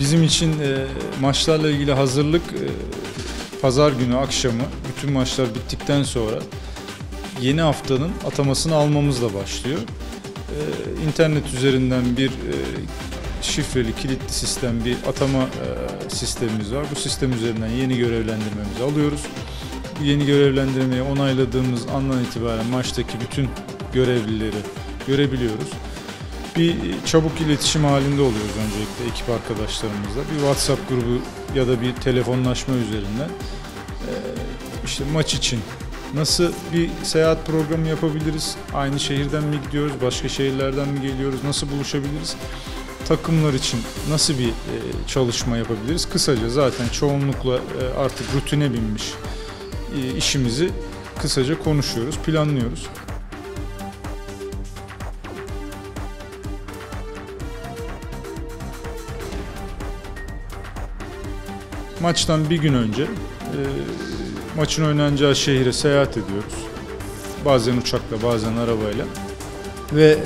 Bizim için maçlarla ilgili hazırlık pazar günü akşamı bütün maçlar bittikten sonra yeni haftanın atamasını almamızla başlıyor. İnternet üzerinden bir şifreli, kilitli sistem, bir atama sistemimiz var. Bu sistem üzerinden yeni görevlendirmemizi alıyoruz. Bu yeni görevlendirmeyi onayladığımız andan itibaren maçtaki bütün görevlileri görebiliyoruz. Bir çabuk iletişim halinde oluyoruz öncelikle ekip arkadaşlarımızla. Bir WhatsApp grubu ya da bir telefonlaşma üzerinden işte maç için nasıl bir seyahat programı yapabiliriz? Aynı şehirden mi gidiyoruz? Başka şehirlerden mi geliyoruz? Nasıl buluşabiliriz? Takımlar için nasıl bir çalışma yapabiliriz? Kısaca zaten çoğunlukla artık rutine binmiş işimizi kısaca konuşuyoruz, planlıyoruz. Maçtan bir gün önce maçın oynanacağı şehre seyahat ediyoruz. Bazen uçakla, bazen arabayla. Ve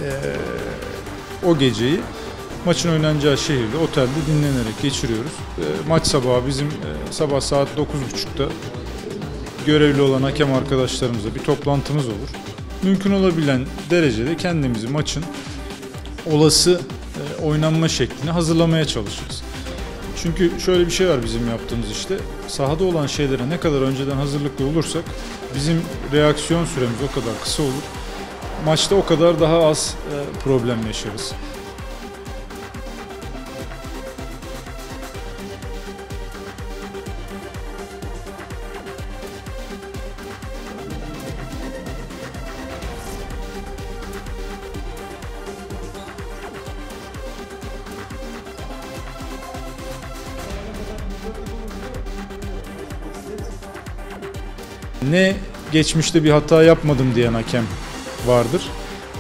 o geceyi maçın oynanacağı şehirde, otelde dinlenerek geçiriyoruz. Maç sabahı bizim sabah saat 9.30'da görevli olan hakem arkadaşlarımızla bir toplantımız olur. Mümkün olabilen derecede kendimizi maçın olası oynanma şeklini hazırlamaya çalışırız. Çünkü şöyle bir şey var bizim yaptığımız işte, sahada olan şeylere ne kadar önceden hazırlıklı olursak bizim reaksiyon süremiz o kadar kısa olur. Maçta o kadar daha az problem yaşarız. Ne geçmişte bir hata yapmadım diyen hakem vardır,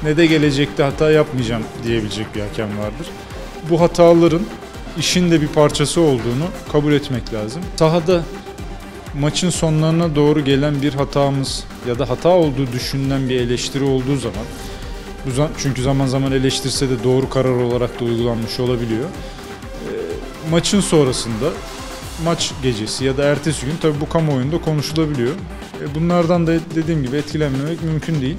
ne de gelecekte hata yapmayacağım diyebilecek bir hakem vardır. Bu hataların işin de bir parçası olduğunu kabul etmek lazım. Sahada maçın sonlarına doğru gelen bir hatamız ya da hata olduğu düşünülen bir eleştiri olduğu zaman, çünkü zaman zaman eleştirse de doğru karar olarak da uygulanmış olabiliyor. Maçın sonrasında, maç gecesi ya da ertesi gün tabii bu kamuoyunda konuşulabiliyor. Bunlardan da dediğim gibi etkilenmemek mümkün değil.